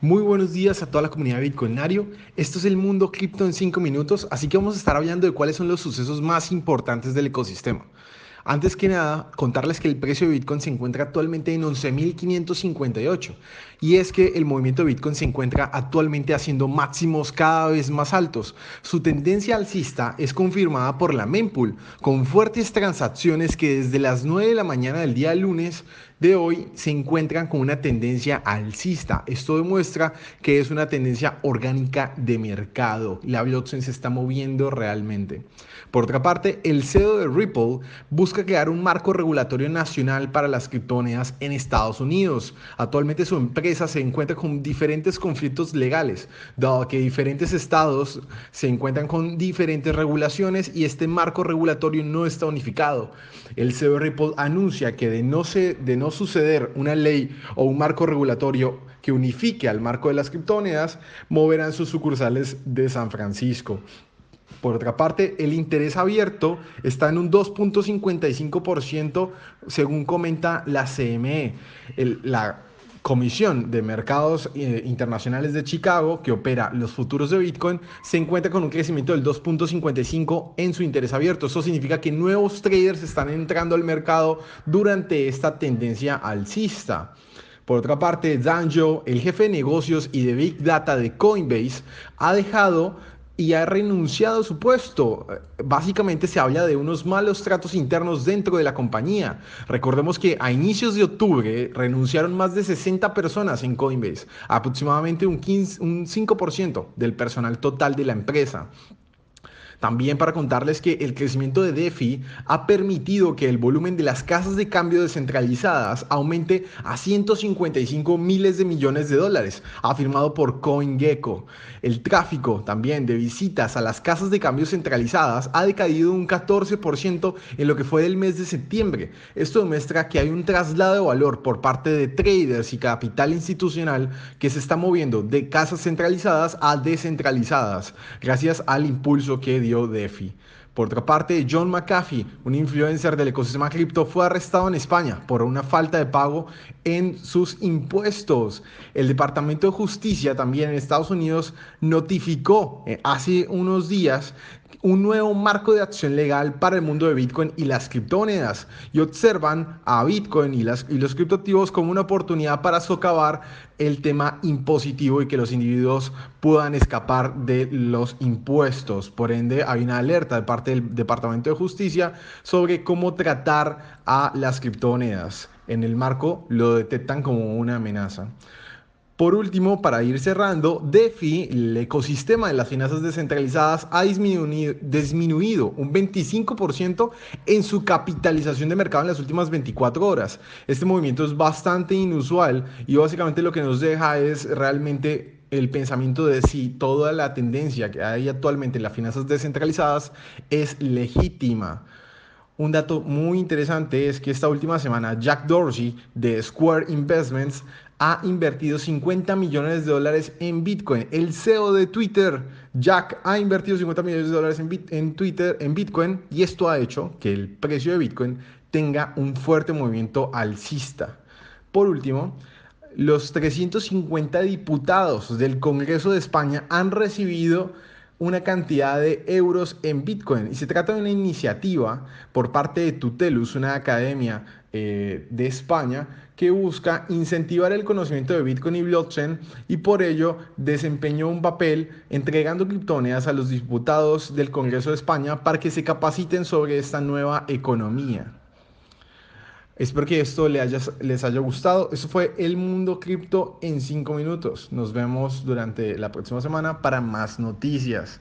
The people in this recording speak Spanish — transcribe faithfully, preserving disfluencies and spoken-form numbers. Muy buenos días a toda la comunidad de Bitcoinario. Esto es El Mundo Cripto en cinco minutos, así que vamos a estar hablando de cuáles son los sucesos más importantes del ecosistema. Antes que nada, contarles que el precio de Bitcoin se encuentra actualmente en once mil quinientos cincuenta y ocho, y es que el movimiento de Bitcoin se encuentra actualmente haciendo máximos cada vez más altos. Su tendencia alcista es confirmada por la Mempool, con fuertes transacciones que desde las nueve de la mañana del día lunes de hoy se encuentran con una tendencia alcista. Esto demuestra que es una tendencia orgánica de mercado. La blockchain se está moviendo realmente. Por otra parte, el C E O de Ripple busca crear un marco regulatorio nacional para las criptomonedas en Estados Unidos. Actualmente su empresa se encuentra con diferentes conflictos legales, dado que diferentes estados se encuentran con diferentes regulaciones y este marco regulatorio no está unificado. El C E O de Ripple anuncia que de no, se, de no suceder una ley o un marco regulatorio que unifique al marco de las criptomonedas, moverán sus sucursales de San Francisco. Por otra parte, el interés abierto está en un dos punto cincuenta y cinco por ciento según comenta la C M E, el, la Comisión de Mercados eh, Internacionales de Chicago, que opera los futuros de Bitcoin, se encuentra con un crecimiento del dos punto cincuenta y cinco por ciento en su interés abierto. Eso significa que nuevos traders están entrando al mercado durante esta tendencia alcista. Por otra parte, Danjo, el jefe de negocios y de Big Data de Coinbase, ha dejado y ha renunciado a su puesto. Básicamente se habla de unos malos tratos internos dentro de la compañía. Recordemos que a inicios de octubre renunciaron más de sesenta personas en Coinbase, aproximadamente un, quince, un cinco por ciento del personal total de la empresa. También para contarles que el crecimiento de DeFi ha permitido que el volumen de las casas de cambio descentralizadas aumente a ciento cincuenta y cinco miles de millones de dólares, afirmado por CoinGecko. El tráfico también de visitas a las casas de cambio centralizadas ha decaído un catorce por ciento en lo que fue del mes de septiembre. Esto demuestra que hay un traslado de valor por parte de traders y capital institucional que se está moviendo de casas centralizadas a descentralizadas, gracias al impulso que dio DeFi. Por otra parte, John McAfee, un influencer del ecosistema cripto, fue arrestado en España por una falta de pago en sus impuestos. El Departamento de Justicia también en Estados Unidos notificó eh, hace unos días un nuevo marco de acción legal para el mundo de Bitcoin y las criptomonedas, y observan a Bitcoin y, las, y los criptoactivos como una oportunidad para socavar el tema impositivo y que los individuos puedan escapar de los impuestos. Por ende, hay una alerta de parte del Departamento de Justicia sobre cómo tratar a las criptomonedas. En el marco lo detectan como una amenaza. Por último, para ir cerrando, DeFi, el ecosistema de las finanzas descentralizadas, ha disminuido, disminuido un veinticinco por ciento en su capitalización de mercado en las últimas veinticuatro horas. Este movimiento es bastante inusual y básicamente lo que nos deja es realmente el pensamiento de si toda la tendencia que hay actualmente en las finanzas descentralizadas es legítima. Un dato muy interesante es que esta última semana Jack Dorsey de Square Investments ha invertido cincuenta millones de dólares en Bitcoin. El C E O de Twitter, Jack, ha invertido cincuenta millones de dólares en, bit, en Twitter, en Bitcoin, y esto ha hecho que el precio de Bitcoin tenga un fuerte movimiento alcista. Por último, los trescientos cincuenta diputados del Congreso de España han recibido una cantidad de euros en Bitcoin, y se trata de una iniciativa por parte de Tutellus, una academia eh, de España que busca incentivar el conocimiento de Bitcoin y blockchain, y por ello desempeñó un papel entregando criptomonedas a los diputados del Congreso de España para que se capaciten sobre esta nueva economía. Espero que esto les haya gustado. Eso fue El Mundo Cripto en cinco minutos. Nos vemos durante la próxima semana para más noticias.